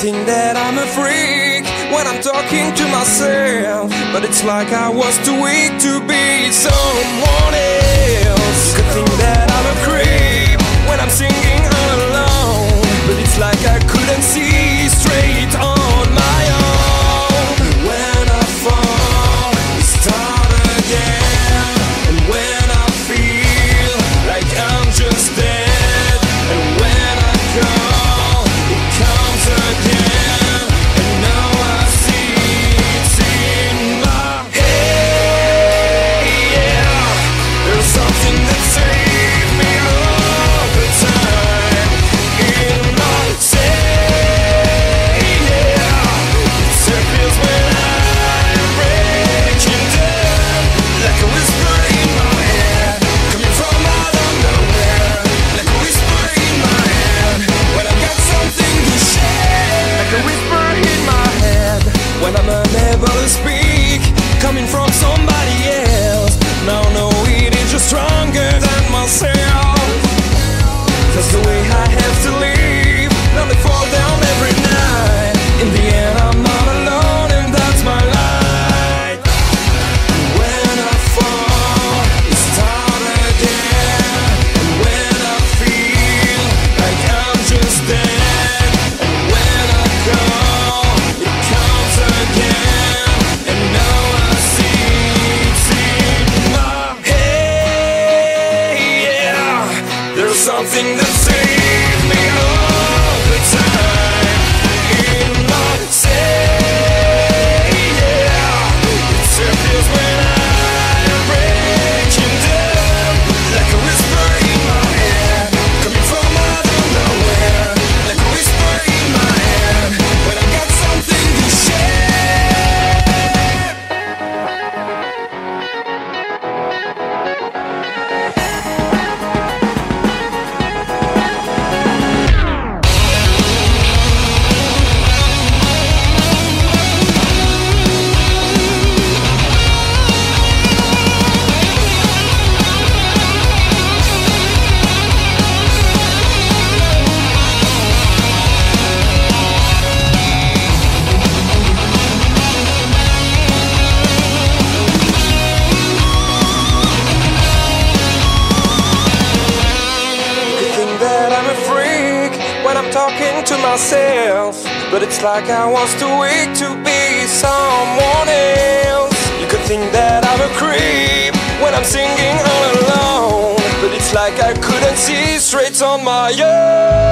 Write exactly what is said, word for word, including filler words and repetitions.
think that I'm a freak when I'm talking to myself, but it's like I was too weak to be someone else. Good thing that I'm a creep when I'm singing all alone, but it's like I couldn't see straight on my own. When I fall, I start again, and when I feel like I'm just dead, and when I come, coming from somebody else. Now no, it is just stronger than myself. That's the way I have to live. Now they fall down every night. In the end I'm not alone, and that's my life. When I fall, I start again, and when I feel like I'm just dead, and when I call, it comes again. Something that saves me all the time. In my say, yeah, it surfaces when I'm breaking down, like a whisper in my head, coming from out of nowhere, like a whisper in my head, when I got something to share. Talking to myself, but it's like I was too weak to be someone else. You could think that I'm a creep when I'm singing all alone, but it's like I couldn't see straight on my own.